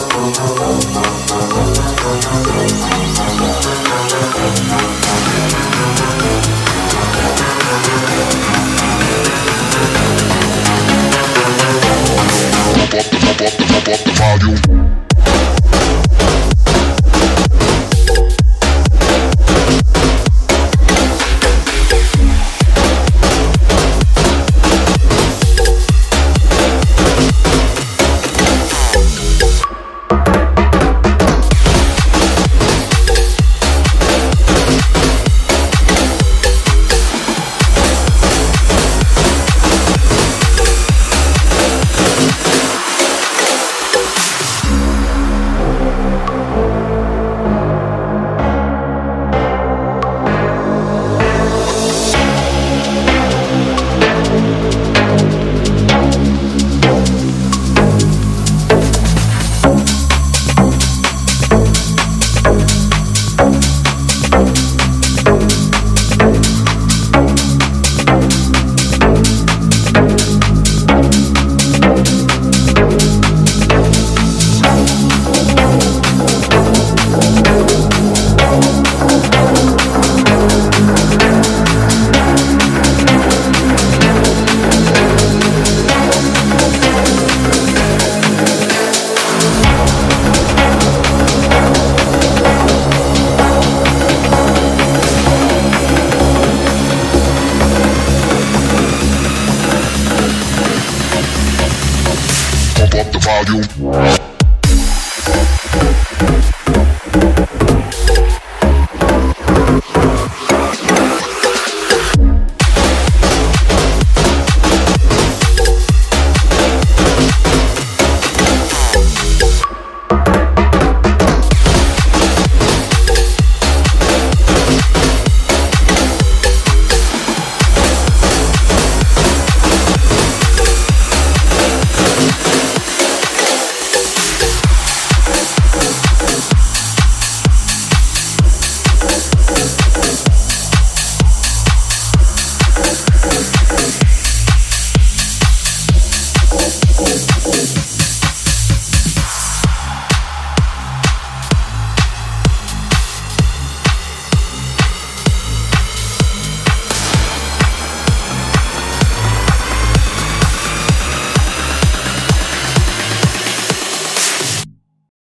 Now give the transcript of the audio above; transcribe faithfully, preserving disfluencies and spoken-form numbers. Up the volume.